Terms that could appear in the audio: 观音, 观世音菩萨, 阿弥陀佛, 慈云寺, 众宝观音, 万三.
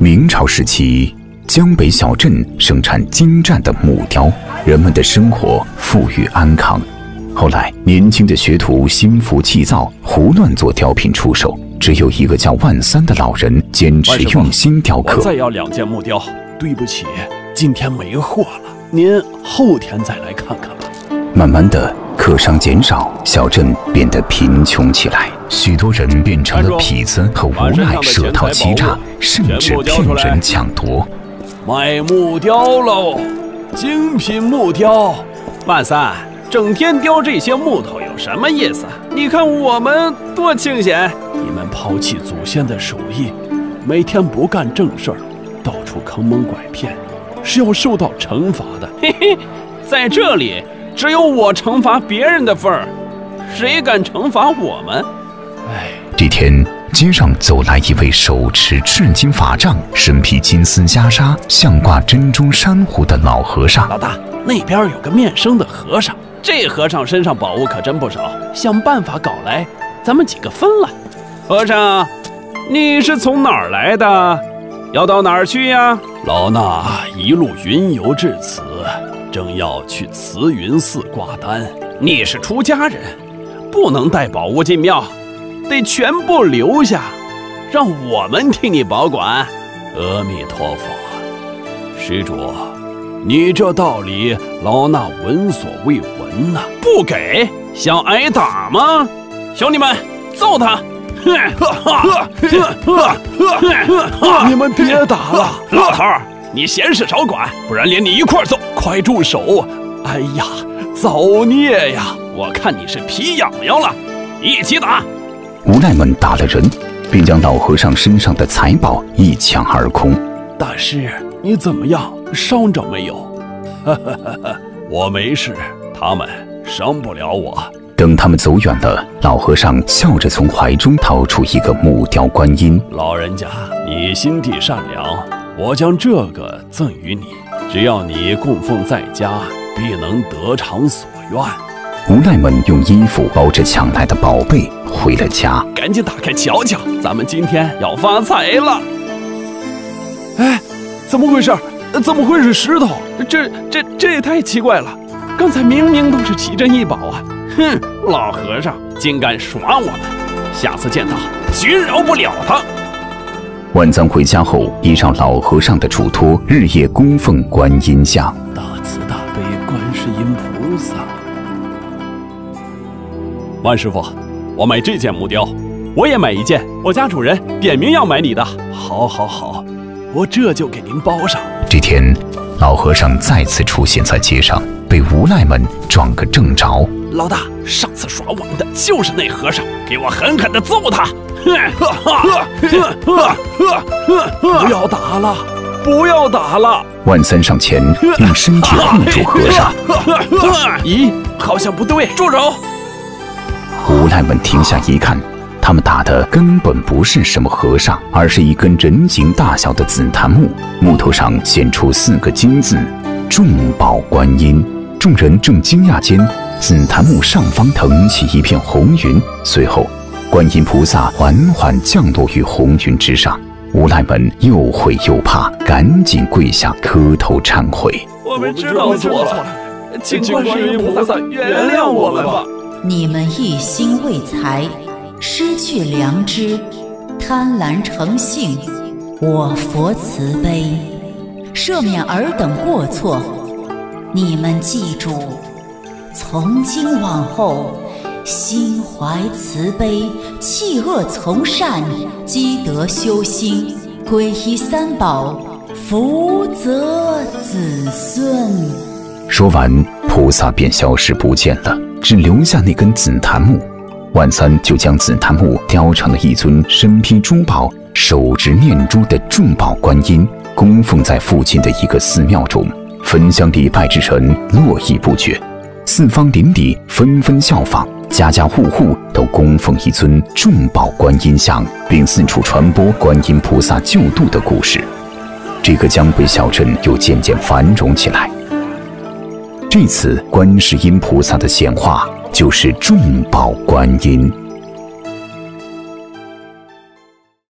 明朝时期，江北小镇生产精湛的木雕，人们的生活富裕安康。后来，年轻的学徒心浮气躁，胡乱做雕品出售。只有一个叫万三的老人坚持用心雕刻。我再要2件木雕，对不起，今天没货了，您后天再来看看吧。慢慢的，客商减少，小镇变得贫穷起来。 许多人变成了痞子和无赖，设套欺诈，甚至骗人抢夺。卖木雕喽，精品木雕。万三，整天雕这些木头有什么意思？你看我们多清闲！你们抛弃祖先的手艺，每天不干正事儿，到处坑蒙拐骗，是要受到惩罚的。嘿嘿，在这里只有我惩罚别人的份儿，谁敢惩罚我们？ 这天，街上走来一位手持赤金法杖、身披金丝袈裟、项挂珍珠珊瑚的老和尚。老大，那边有个面生的和尚，这和尚身上宝物可真不少，想办法搞来，咱们几个分了。和尚，你是从哪儿来的？要到哪儿去呀？老衲一路云游至此，正要去慈云寺挂单。你是出家人，不能带宝物进庙。 得全部留下，让我们替你保管。阿弥陀佛，施主，你这道理老衲闻所未闻呐！不给，想挨打吗？兄弟们，揍他！你们别打了，老头儿，你闲事少管，不然连你一块揍！快住手！哎呀，造孽呀！我看你是皮痒痒了，一起打！ 无赖们打了人，并将老和尚身上的财宝一抢而空。大师，你怎么样？伤着没有？我没事，他们伤不了我。等他们走远了，老和尚笑着从怀中掏出一个木雕观音。老人家，你心地善良，我将这个赠与你，只要你供奉在家，必能得偿所愿。 无赖们用衣服包着抢来的宝贝回了家，赶紧打开瞧瞧，咱们今天要发财了！哎，怎么回事？怎么会是石头？这也太奇怪了！刚才明明都是奇珍异宝啊！哼，老和尚竟敢耍我们，下次见到绝饶不了他！万藏回家后，依照老和尚的嘱托，日夜供奉观音像。大慈大悲观世音菩萨。 万师傅，我买这件木雕，我也买一件。我家主人点名要买你的。好，好，好，我这就给您包上。这天，老和尚再次出现在街上，被无赖们撞个正着。老大，上次耍我们的就是那和尚，给我狠狠地揍他！不要打了，不要打了！万三上前用身体护住和尚。咦，好像不对，住手！ 无赖们停下一看，他们打的根本不是什么和尚，而是一根人形大小的紫檀木，木头上显出4个金字“众宝观音”。众人正惊讶间，紫檀木上方腾起一片红云，随后，观音菩萨缓缓降落于红云之上。无赖们又悔又怕，赶紧跪下磕头忏悔：“我们知道错了，请观世音菩萨原谅我们吧。” 你们一心为财，失去良知，贪婪成性。我佛慈悲，赦免尔等过错。你们记住，从今往后，心怀慈悲，弃恶从善，积德修心，皈依三宝，福泽子孙。说完，菩萨便消失不见了。 只留下那根紫檀木，万三就将紫檀木雕成了一尊身披珠宝、手执念珠的众宝观音，供奉在附近的一个寺庙中。焚香礼拜之人络绎不绝，四方邻里纷纷效仿，家家户户都供奉一尊众宝观音像，并四处传播观音菩萨救度的故事。这个江北小镇又渐渐繁荣起来。 这次观世音菩萨的显化就是众宝观音。